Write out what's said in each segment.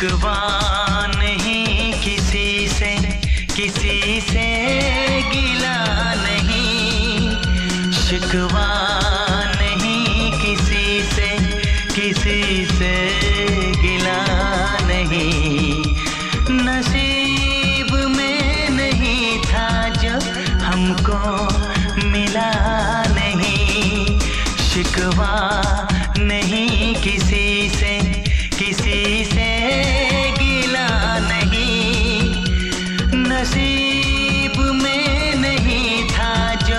रुकवा नहीं किसी से गिला नहीं, शिकवा नहीं किसी से गिला नहीं। नसीब में नहीं था जब हमको मिला नहीं, शिकवा नहीं किसी से गिला नहीं। नसीब में नहीं था जो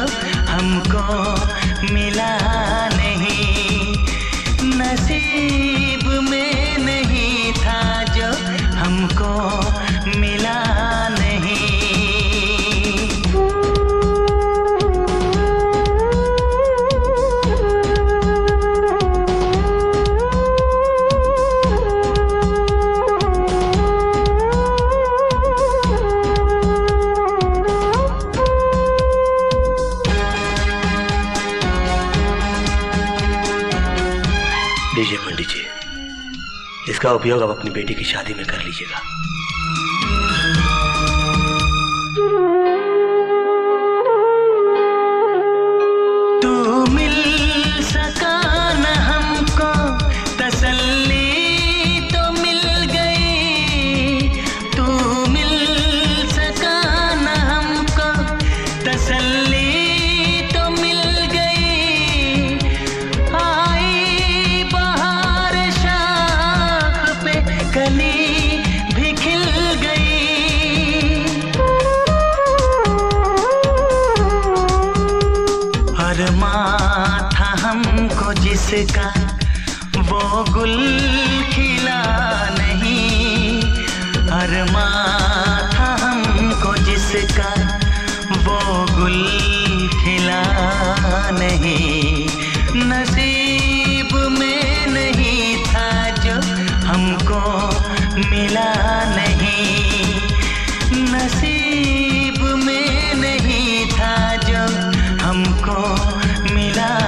हमको मिला नहीं, नसीब में नहीं था जो हमको मिला नहीं। डीजे मंडी जी, इसका उपयोग आप अपनी बेटी की शादी में कर लीजिएगा। तू मिल सका ना हमको, तसल्ली तो मिल गई। तू मिल सका ना हमको, तसल्ली था हमको जिसका वो गुल खिला नहीं, अरमान था हमको जिसका वो गुल खिला नहीं। नसीब में नहीं था जो हमको मिला नहीं, नसीब में नहीं था जो हमको मिला नहीं।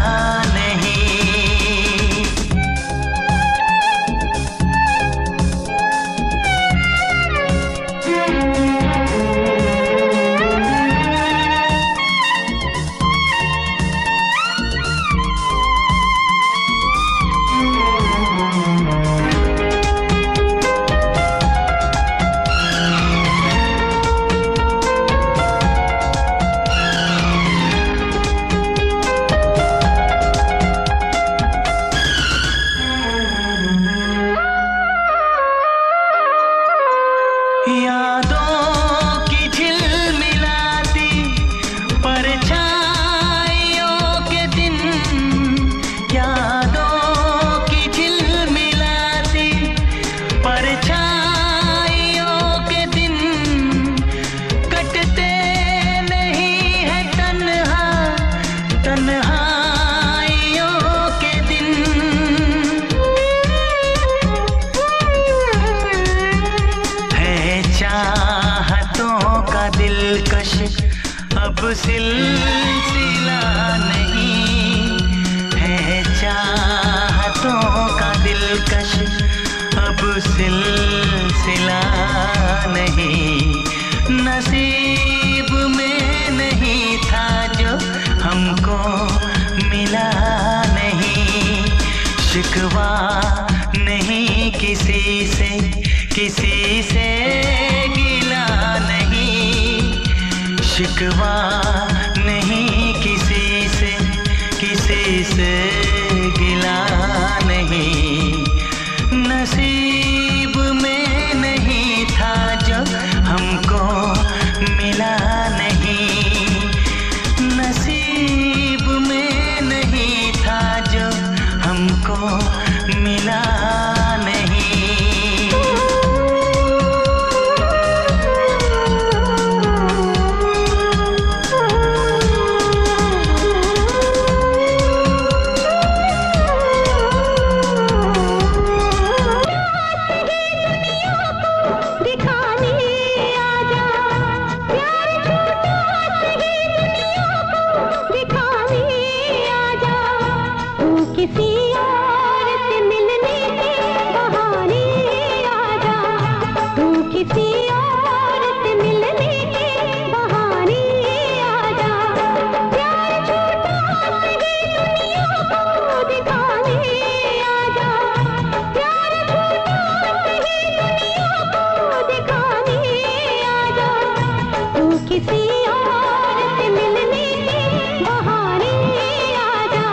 यादों की झिलमिलाती परछाइयों के दिन, यादों की झिलमिलाती परछाइयों के दिन, कटते नहीं है तन्हाइयों के दिन। चाहतों का दिलकश अब सिलसिला नहीं है, चाहतों का दिलकश अब सिलसिला नहीं। नसीब में नहीं था जो हमको मिला नहीं, शिकवा नहीं किसी से गिला नहीं, शिकवा नहीं किसी से गिला नहीं। नसीब में नहीं था जो हमको मिला नहीं, नसीब में नहीं था जो हमको मिला नहीं। मिलने के बहाने आ जा।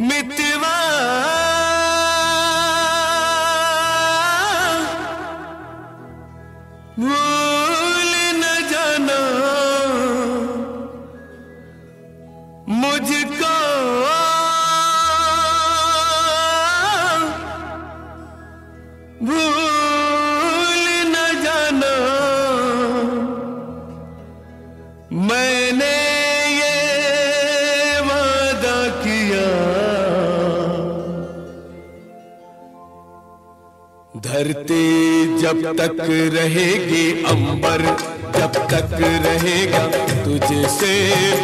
मितवा भूल न जाना मुझको भूल न जाना मैंने ये वादा किया धरती जब तक रहेगी अंबर जब तक रहेगा तुझसे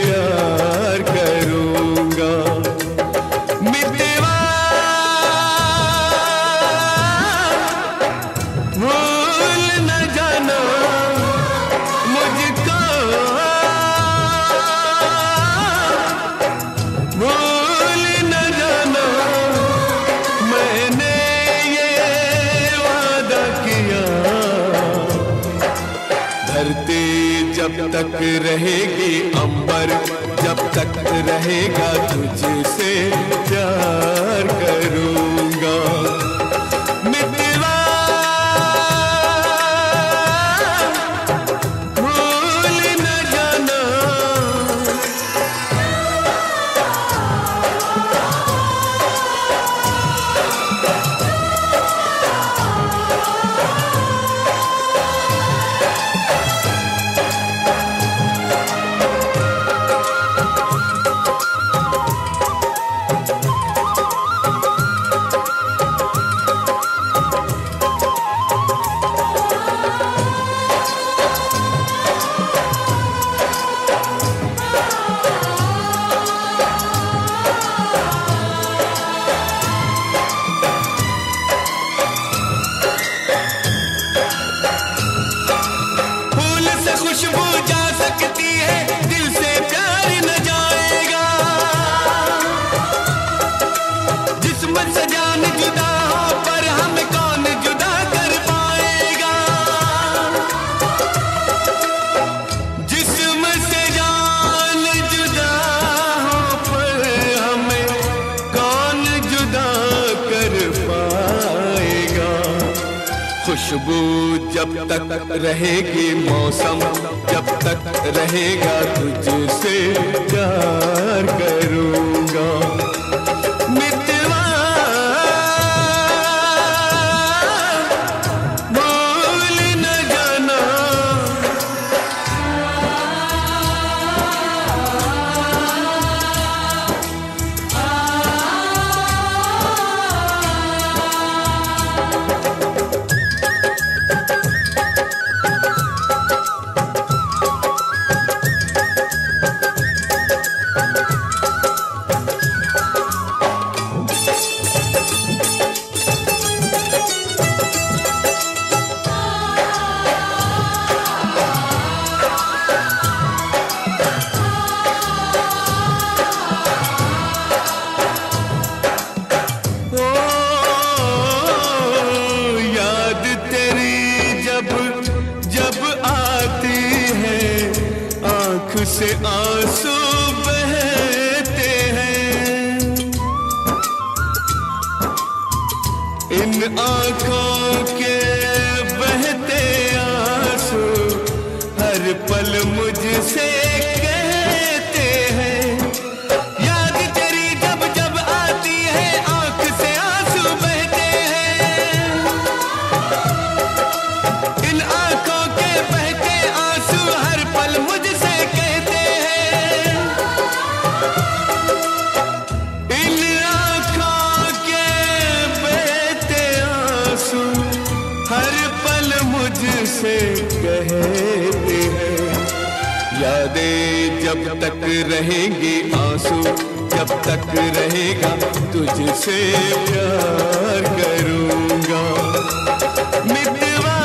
प्यार करूंगा मितवा भूल न जाना मुझको भूल न जाना मैंने धरती जब तक रहेगी अंबर जब तक रहेगा तुझसे प्यार करूंगा मितवा भूल न जाना खुशबू जा सकती है दिल से प्यार न जाएगा जिस्म से जान जुदा हो पर हम कौन जुदा कर पाएगा जिस्म से जान जुदा हो पर हमें कौन जुदा कर पाएगा खुशबू जब तक रहेगी मौसम जब तक रहेगा तुझसे प्यार करूंगा मितवा भूल न जाना से आंसू बहते हैं इन आंखों के बहते आंसू हर पल मुझसे कहते हैं याद तेरी जब जब आती है आंख से आंसू बहते हैं इन आंखों के बहते आंसू हर पल मुझसे कहते मुझसे कहते हैं यादें जब तक रहेंगी आंसू जब तक रहेगा तुझसे प्यार करूंगा मितवा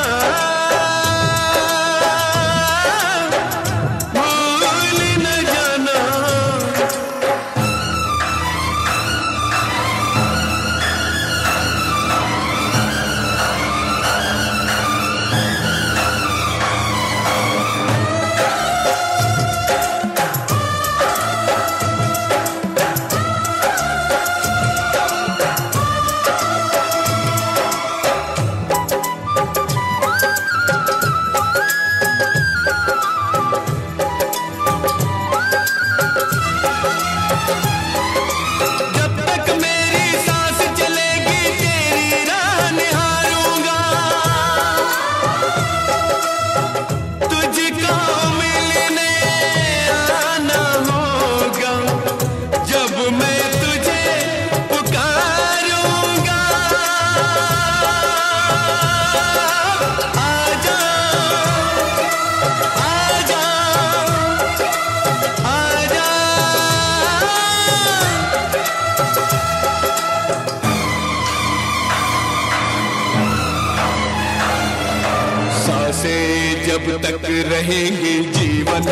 जब तक रहेंगे जीवन,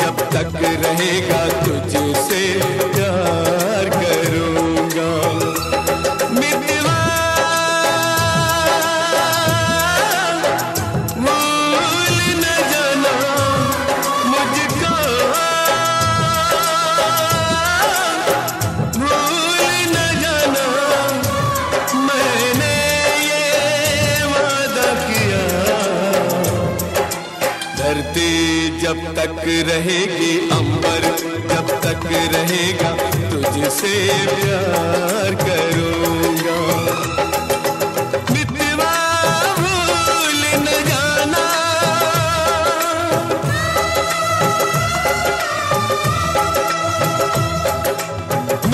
जब तक रहेगा तुझसे प्यार करूँगा। मितवा भूल न जाना मुझको, भूल न जाना मैंने ये वादा किया। धरती जब तक रहेगी अंबर, जब तक रहेगा तुझसे प्यार करूँगा। मितवा भूल न जाना,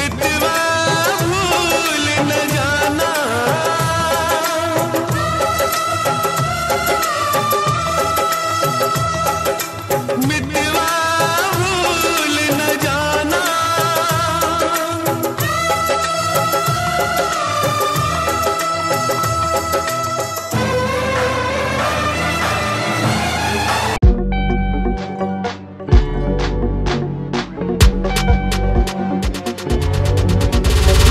मितवा भूल न जाना, मितवा भूल न जाना।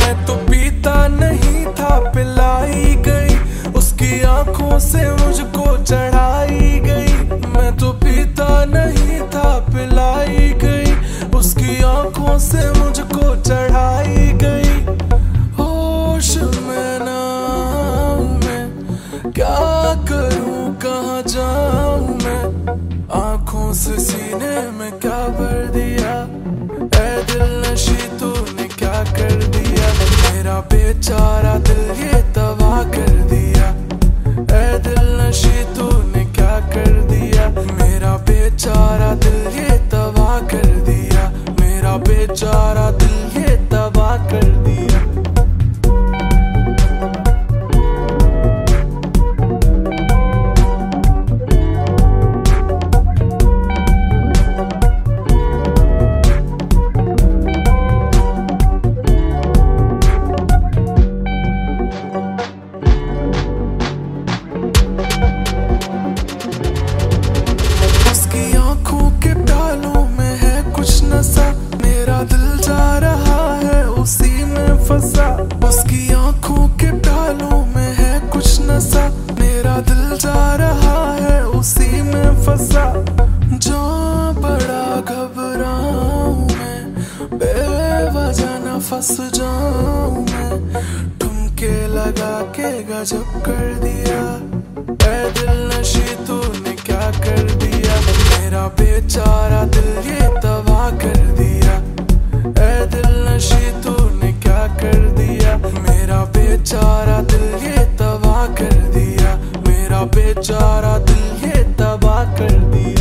मैं तो पीता नहीं था, पिलाई गई उसकी आंखों से, मुझको चढ़ाई गई। मैं तो पीता नहीं था, पिलाई गई उसकी आंखों से, मुझको चढ़ाई गई। होश में नाम मैं क्या करूं, कहाँ जाऊं मैं, आंखों से सीने में क्या भर दिया। ऐ दिल नशी तूने क्या कर दिया, मेरा बेचारा दिल ये तबाह कर दिया। ऐ दिल नशी तूने क्या कर दिया, मेरा बेचारा दिल ये तबाह कर दिया, मेरा बेचारा दिल ये तबाह कर दिया। फंस जाऊं मैं, ठुमके लगा के गजब कर दिया। ऐ दिल नशी तूने क्या कर दिया, मेरा बेचारा दिल ये तबाह कर दिया। ऐ दिल नशी तूने क्या कर दिया, मेरा बेचारा दिल ये तबाह कर दिया, मेरा बेचारा दिल ये तबाह कर दिया।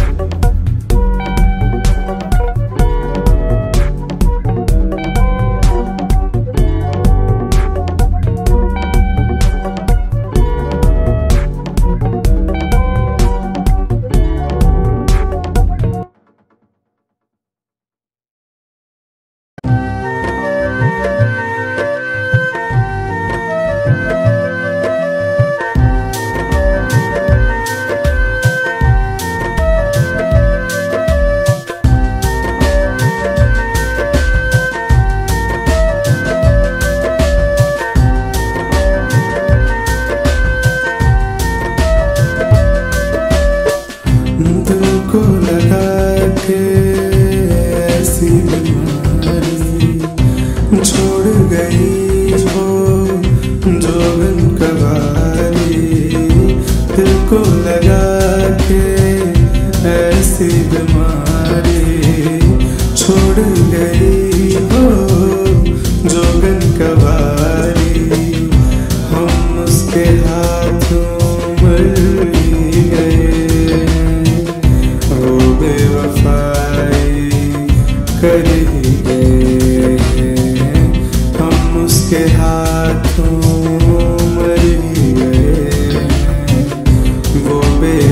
Baby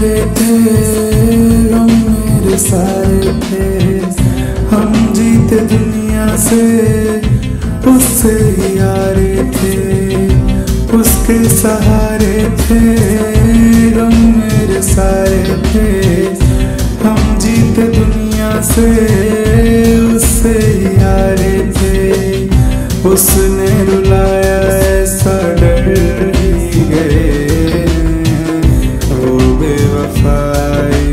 सारे थे, गम मेरे सारे थे। हम जीते दुनिया से उससे ही हारे थे, उसके सहारे थे, गम मेरे सारे थे। हम जीते दुनिया से उससे ही हारे थे, उसने रुलाया ऐसा डर ही गए। वो बेवफाई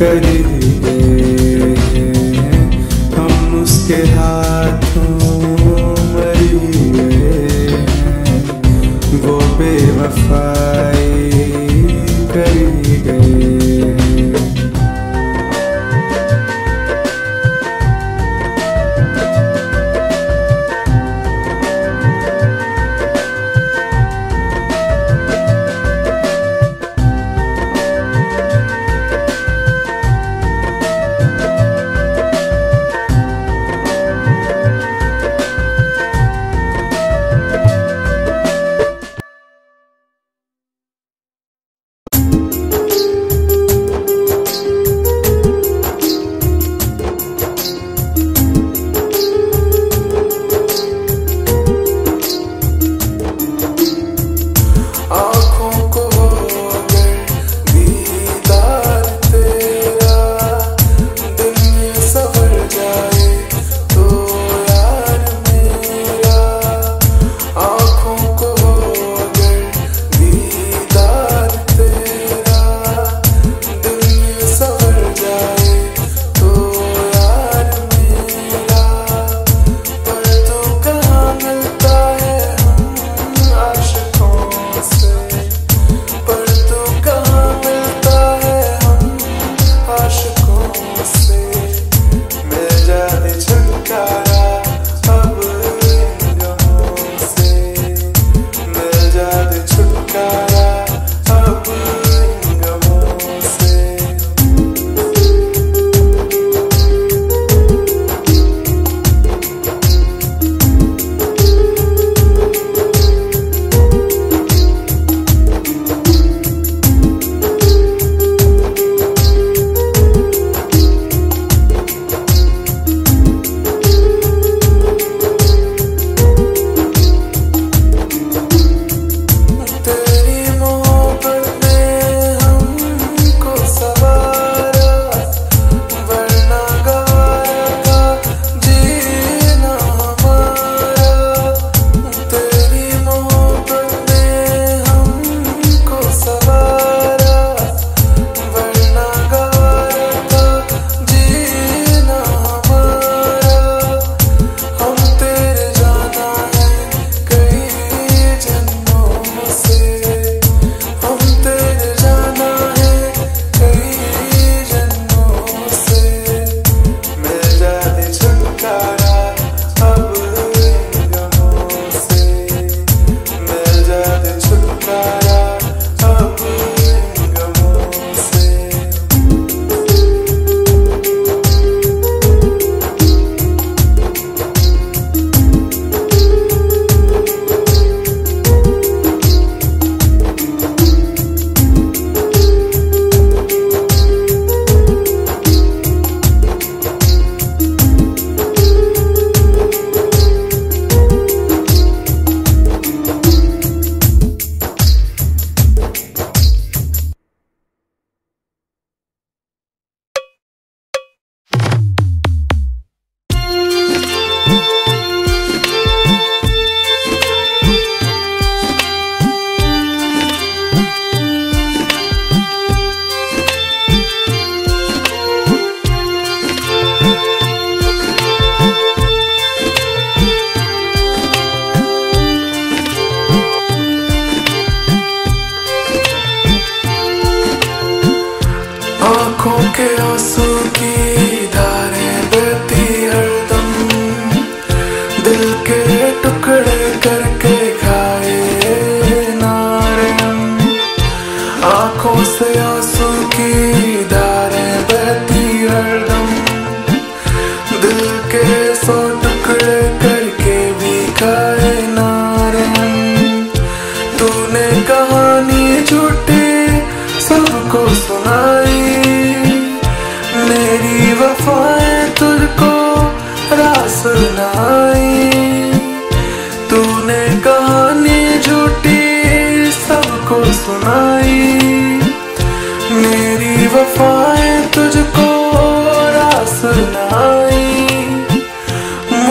कर ही गए, हम उसके हाथों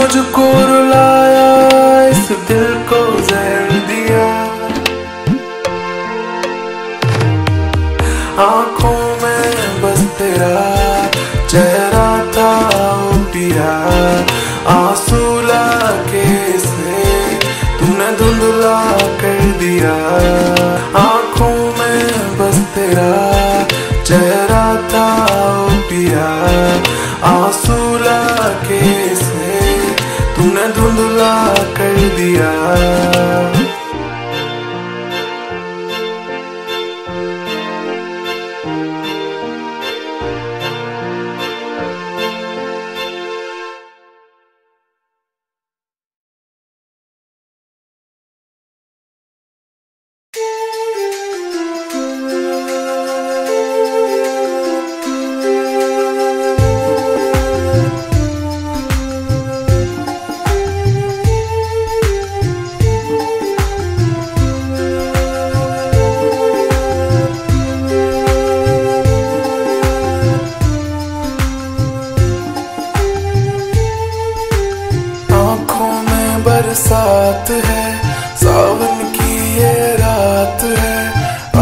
मुझको रुलाया, इस दिल को जहर दिया। आंखों में बस तेरा चेहरा था पिया, आंसू लाके इसने तूने धुंधला कर दिया। आंखों में बस तेरा चेहरा था पिया, आंसू लाके इसने तूने धुंधला कर दिया। बरसात है, सावन की ये रात है,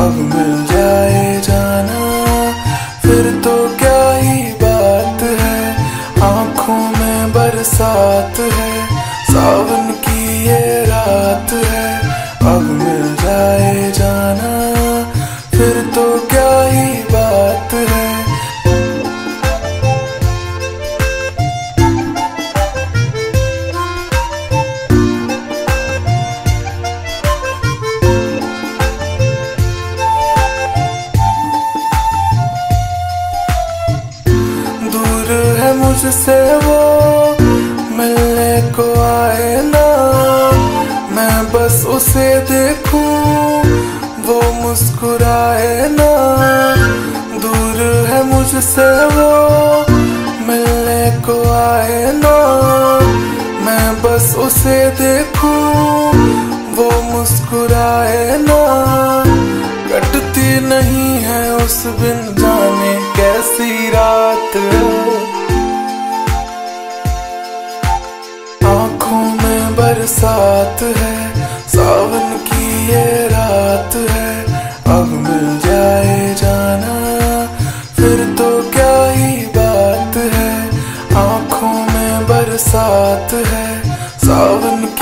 अब मिल जाए जाना फिर तो क्या ही बात है। आंखों में बरसात है, सावन की ये रात है, अब मिल जाए जाना फिर तो क्या ही बात है। मुझसे वो मिलने को आए ना, मैं बस उसे देखूं वो मुस्कुराए ना। दूर है मुझसे वो मिलने को आए ना, मैं बस उसे देखूं वो मुस्कुराए ना। कटती नहीं है उस बिन जाने कैसी रात है। बरसात है, सावन की ये रात है, अब मिल जाए जाना फिर तो क्या ही बात है। आंखों में बरसात है, सावन